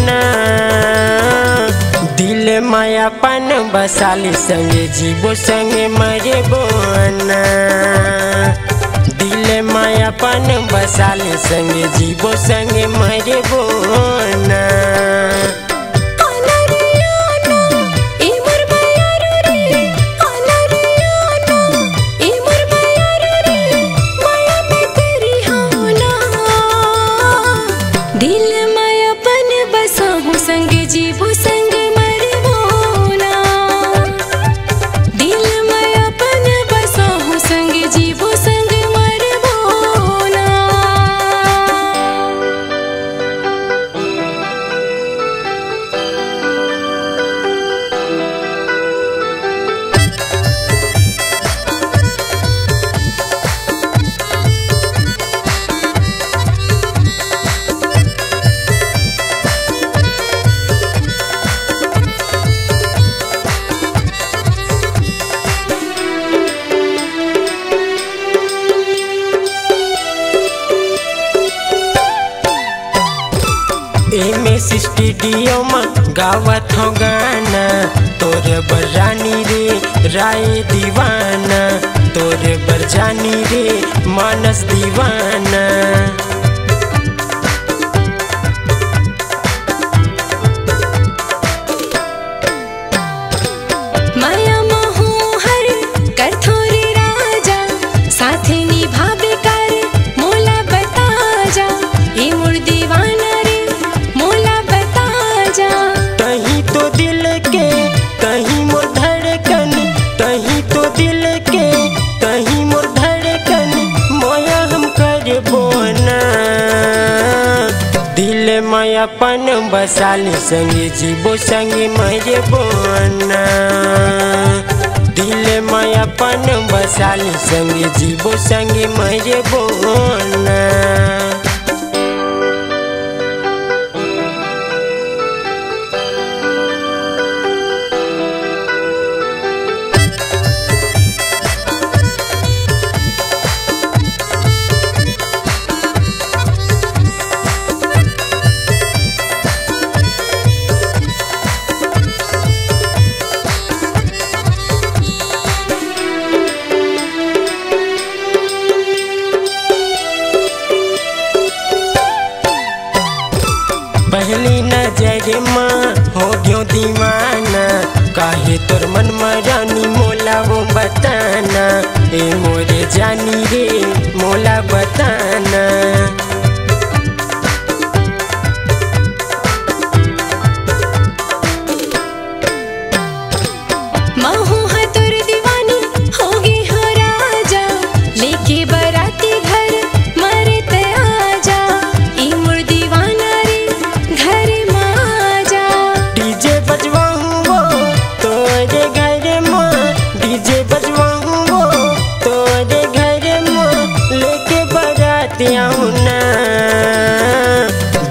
अपना दिल में अपन बसाली संगे जीवो संगे मरे बोना दिल में अपन बसाली संगे जीवो संगे मरे बोना स्टूडियो में गावत हो गाना तोर बर रानी रे राय दीवाना तोर बर जानी रे मानस दीवाना माया महू हर कथोरी राजा साथ निभावे कर मोला बता जा ये मुर दीवाना अपन बसाली संगे जीवो संगे मरे बोना दिल में अपन बसाली संगे जीवो संगे मरे बोना पहली नजर माँ हो गयो दीवाना काहे तोर मन मरानी मोला वो बताना ए मोरे जानी रे मोला बताना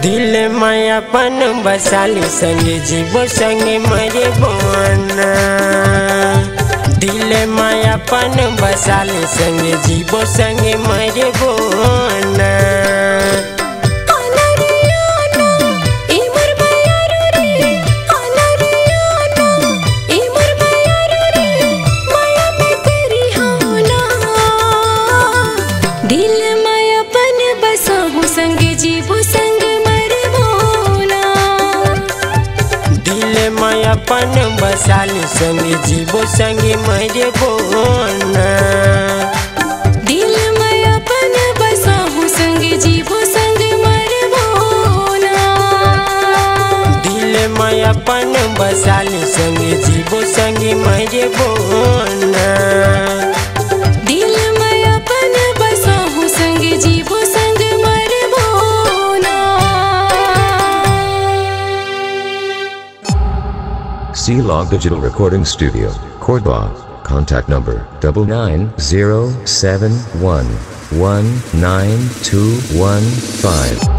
दिल में अपन बसाली संगे जीवो संगे मरे बोना दिल में अपन बसाली संगे जीवो संगे मरे बोना अपन बसाली संगे जीवो संगे मरे बोना दिल में अपन बसाहू संगे जीवो संगे मरे बोना दिल में अपन बसाली संगे जीवो संगे मरे बोना दिल में अपन बसाहू संगे जीवो संगे मरे बोना। Shila Digital Recording Studio, Korba, contact number 990711921 5.